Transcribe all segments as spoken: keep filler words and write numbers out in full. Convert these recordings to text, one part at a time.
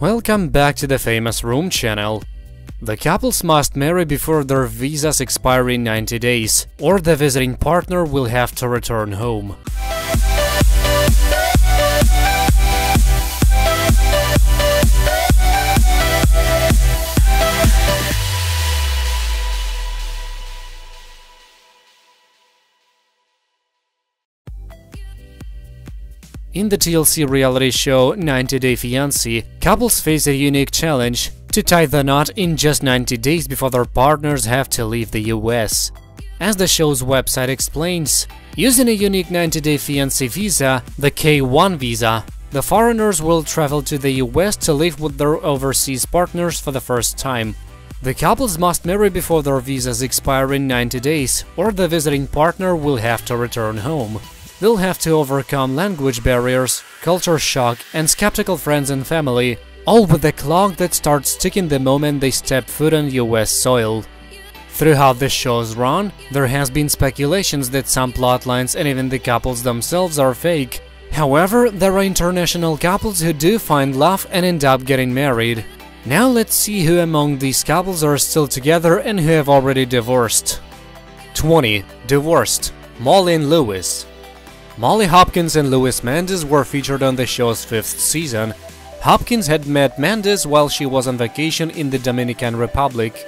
Welcome back to the Famous Room channel. The couples must marry before their visas expire in ninety days, or the visiting partner will have to return home. In the T L C reality show ninety day fiancé, couples face a unique challenge to tie the knot in just ninety days before their partners have to leave the U S. As the show's website explains, using a unique ninety day fiancé visa, the K one visa, the foreigners will travel to the U S to live with their overseas partners for the first time. The couples must marry before their visas expire in ninety days, or the visiting partner will have to return home. They'll have to overcome language barriers, culture shock, and skeptical friends and family, all with a clock that starts ticking the moment they step foot on U S soil. Throughout the show's run, there has been speculations that some plotlines and even the couples themselves are fake. However, there are international couples who do find love and end up getting married. Now let's see who among these couples are still together and who have already divorced. twenty. Divorced. Molly and Louis. Molly Hopkins and Louis Mendez were featured on the show's fifth season. Hopkins had met Mendez while she was on vacation in the Dominican Republic.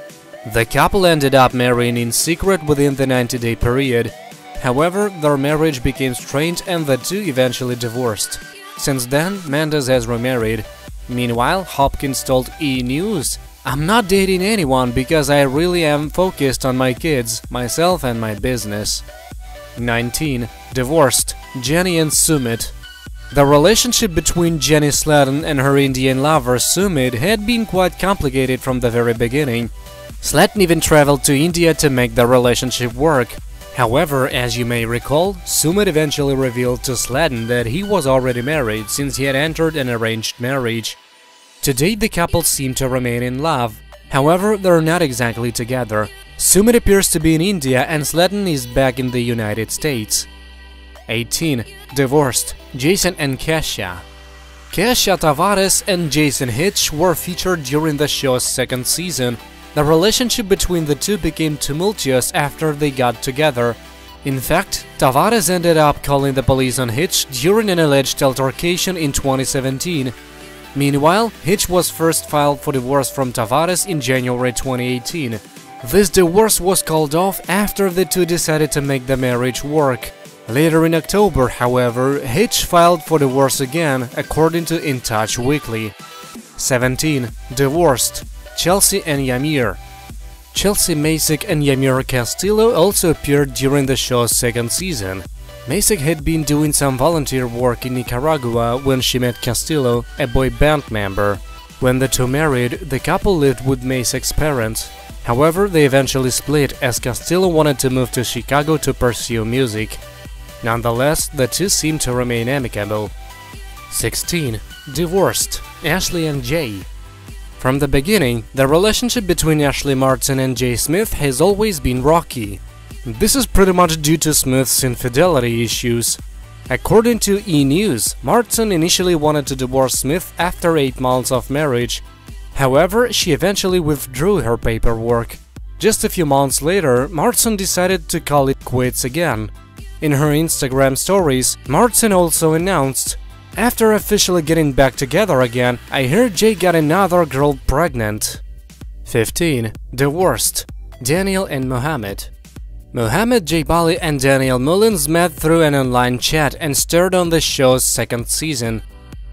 The couple ended up marrying in secret within the ninety day period. However, their marriage became strained and the two eventually divorced. Since then, Mendez has remarried. Meanwhile, Hopkins told E! News, "I'm not dating anyone because I really am focused on my kids, myself and my business." nineteen. Divorced. Jenny and Sumit. The relationship between Jenny Slatten and her Indian lover Sumit had been quite complicated from the very beginning. Slatten even traveled to India to make the relationship work. However, as you may recall, Sumit eventually revealed to Slatten that he was already married since he had entered an arranged marriage. To date, the couple seem to remain in love. However, they're not exactly together. Sumit appears to be in India and Slatten is back in the United States. eighteen. Divorced. Jason and Cassia. Cassia Tavares and Jason Hitch were featured during the show's second season. The relationship between the two became tumultuous after they got together. In fact, Tavares ended up calling the police on Hitch during an alleged altercation in twenty seventeen. Meanwhile, Hitch was first filed for divorce from Tavares in January twenty eighteen. This divorce was called off after the two decided to make the marriage work. Later in October, however, Hitch filed for divorce again, according to In Touch Weekly. seventeen. Divorced. Chelsea and Yamir. Chelsea Masek and Yamir Castillo also appeared during the show's second season. Masek had been doing some volunteer work in Nicaragua when she met Castillo, a boy band member. When the two married, the couple lived with Masek's parents. However, they eventually split as Castillo wanted to move to Chicago to pursue music. Nonetheless, the two seem to remain amicable. sixteen. Divorced. Ashley and Jay. From the beginning, the relationship between Ashley Martin and Jay Smith has always been rocky. This is pretty much due to Smith's infidelity issues. According to E! News, Martin initially wanted to divorce Smith after eight months of marriage. However, she eventually withdrew her paperwork. Just a few months later, Martin decided to call it quits again. In her Instagram stories, Martin also announced, "After officially getting back together again, I heard Jay got another girl pregnant." fifteen. Divorced. Danielle and Mohamed. Mohamed Jbali and Danielle Mullins met through an online chat and starred on the show's second season.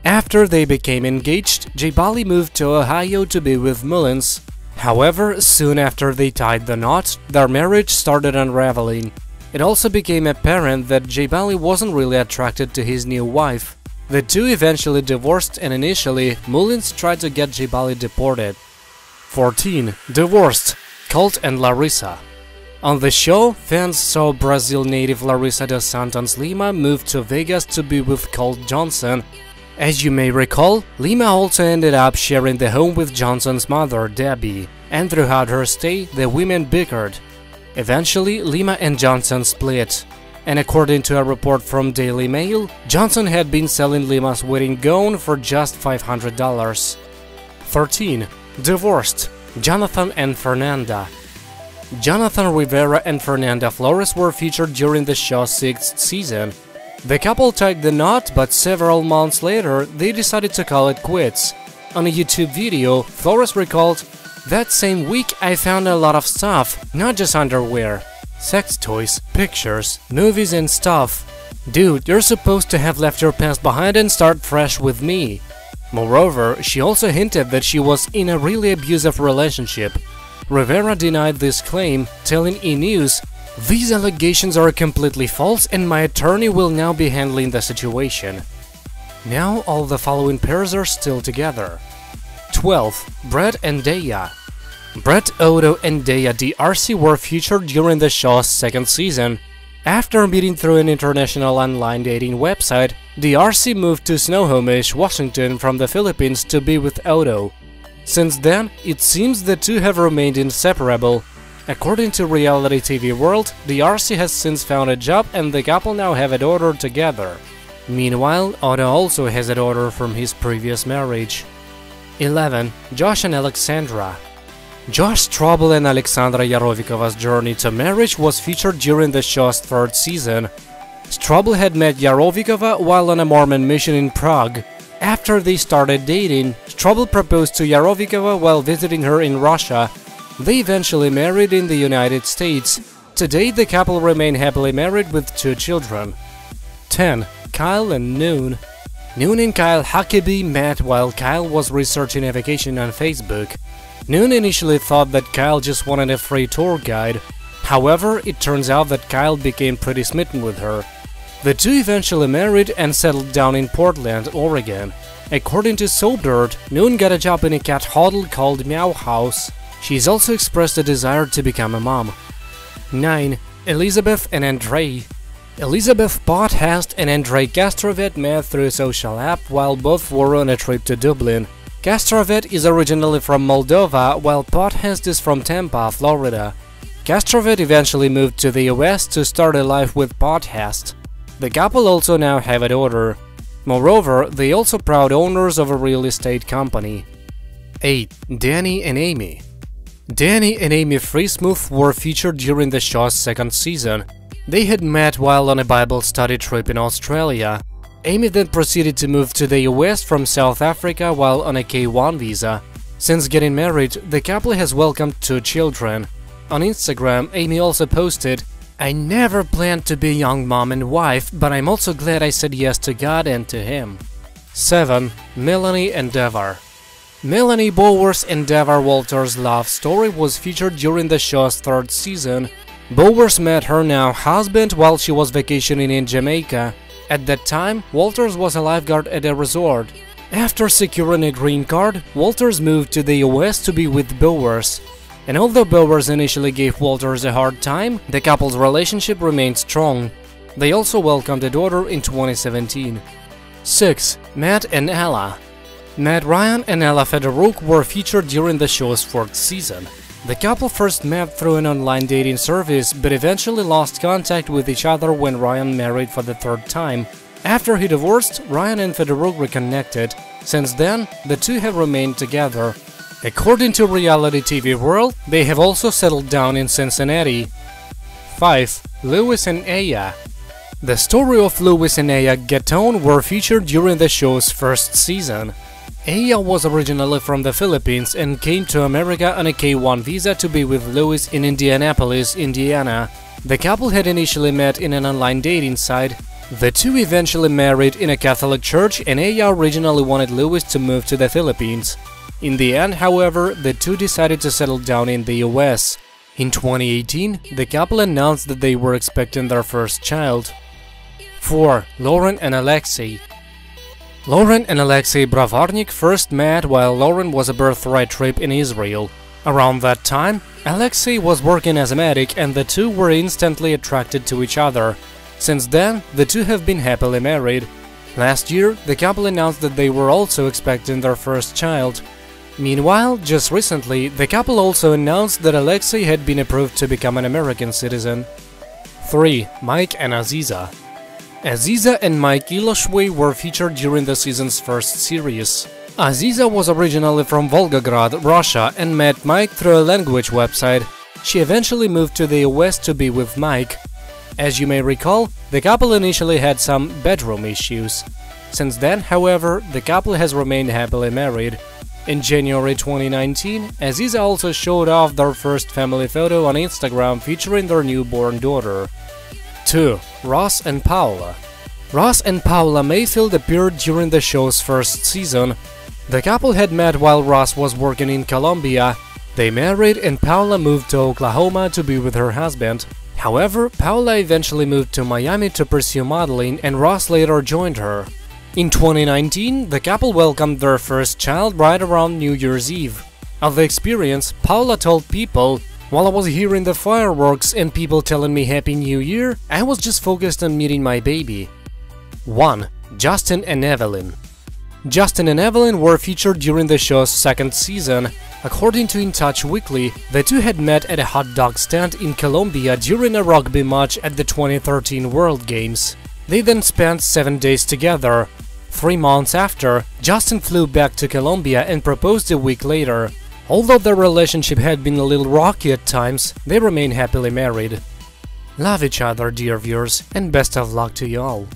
After they became engaged, Jbali moved to Ohio to be with Mullins. However, soon after they tied the knot, their marriage started unraveling. It also became apparent that Jbali wasn't really attracted to his new wife. The two eventually divorced and initially, Mullins tried to get Jbali deported. fourteen. Divorced. Colt and Larissa. On the show, fans saw Brazil native Larissa dos Santos Lima move to Vegas to be with Colt Johnson. As you may recall, Lima also ended up sharing the home with Johnson's mother, Debbie, and throughout her stay, the women bickered. Eventually, Lima and Johnson split, and according to a report from Daily Mail, Johnson had been selling Lima's wedding gown for just five hundred dollars. thirteen. Divorced. Jonathan and Fernanda. Jonathan Rivera and Fernanda Flores were featured during the show's sixth season. The couple tied the knot, but several months later they decided to call it quits. On a YouTube video, Flores recalled, "That same week I found a lot of stuff, not just underwear. Sex toys, pictures, movies and stuff. Dude, you're supposed to have left your past behind and start fresh with me." Moreover, she also hinted that she was in a really abusive relationship. Rivera denied this claim, telling E! News, "These allegations are completely false and my attorney will now be handling the situation." Now all the following pairs are still together. twelve. Brett and Daya. Brett Otto and Daya D R C were featured during the show's second season. After meeting through an international online dating website, D R C moved to Snohomish, Washington from the Philippines to be with Otto. Since then, it seems the two have remained inseparable. According to Reality T V World, D R C has since found a job and the couple now have a daughter together. Meanwhile, Otto also has a daughter from his previous marriage. eleven. Josh and Alexandra. Josh Strobel and Alexandra Yarovikova's journey to marriage was featured during the show's third season. Strobel had met Yarovikova while on a Mormon mission in Prague. After they started dating, Strobel proposed to Yarovikova while visiting her in Russia. They eventually married in the United States. Today, the couple remain happily married with two children. ten. Kyle and Noon. Noon and Kyle Huckabee met while Kyle was researching a vacation on Facebook. Noon initially thought that Kyle just wanted a free tour guide. However, it turns out that Kyle became pretty smitten with her. The two eventually married and settled down in Portland, Oregon. According to Soulbird, Noon got a job in a cat hotel called Meow House. She's also expressed a desire to become a mom. nine. Elizabeth and Andrei. Elizabeth Potthast and Andrei Castravet met through a social app while both were on a trip to Dublin. Castravet is originally from Moldova, while Potthast is from Tampa, Florida. Castravet eventually moved to the U S to start a life with Potthast. The couple also now have a daughter. Moreover, they also proud owners of a real estate company. eight. Danny and Amy. Danny and Amy Friesmooth were featured during the show's second season. They had met while on a Bible study trip in Australia. Amy then proceeded to move to the U S from South Africa while on a K one visa. Since getting married, the couple has welcomed two children. On Instagram, Amy also posted, "I never planned to be a young mom and wife, but I'm also glad I said yes to God and to him." seven. Melanie and Devar. Melanie Bowers and Devar Walters' love story was featured during the show's third season. Bowers met her now husband while she was vacationing in Jamaica. At that time, Walters was a lifeguard at a resort. After securing a green card, Walters moved to the U S to be with Bowers. And although Bowers initially gave Walters a hard time, the couple's relationship remained strong. They also welcomed a daughter in twenty seventeen. six. Matt and Ella. Matt Ryan and Ella Fedoruk were featured during the show's fourth season. The couple first met through an online dating service, but eventually lost contact with each other when Ryan married for the third time. After he divorced, Ryan and Fedoruk reconnected. Since then, the two have remained together. According to Reality T V World, they have also settled down in Cincinnati. five. Louis and Aya. The story of Louis and Aya Gaton were featured during the show's first season. Aya was originally from the Philippines and came to America on a K one visa to be with Louis in Indianapolis, Indiana. The couple had initially met in an online dating site. The two eventually married in a Catholic church, and Aya originally wanted Louis to move to the Philippines. In the end, however, the two decided to settle down in the U S. In twenty eighteen, the couple announced that they were expecting their first child. four. Lauren and Alexei. Lauren and Alexei Bravarnik first met while Lauren was a birthright trip in Israel. Around that time, Alexei was working as a medic and the two were instantly attracted to each other. Since then, the two have been happily married. Last year, the couple announced that they were also expecting their first child. Meanwhile, just recently, the couple also announced that Alexei had been approved to become an American citizen. three. Mike and Aziza. Aziza and Mike Iloshwe were featured during the season's first series. Aziza was originally from Volgograd, Russia, and met Mike through a language website. She eventually moved to the U S to be with Mike. As you may recall, the couple initially had some bedroom issues. Since then, however, the couple has remained happily married. In January twenty nineteen, Aziza also showed off their first family photo on Instagram featuring their newborn daughter. two. Ross and Paola. Ross and Paola Mayfield appeared during the show's first season. The couple had met while Ross was working in Colombia. They married and Paola moved to Oklahoma to be with her husband. However, Paola eventually moved to Miami to pursue modeling and Ross later joined her. In twenty nineteen, the couple welcomed their first child right around New Year's Eve. Of the experience, Paola told People, "While I was hearing the fireworks and people telling me Happy New Year, I was just focused on meeting my baby." one. Justin and Evelyn. Justin and Evelyn were featured during the show's second season. According to In Touch Weekly, the two had met at a hot dog stand in Colombia during a rugby match at the twenty thirteen World Games. They then spent seven days together. Three months after, Justin flew back to Colombia and proposed a week later. Although their relationship had been a little rocky at times, they remain happily married. Love each other, dear viewers, and best of luck to y'all.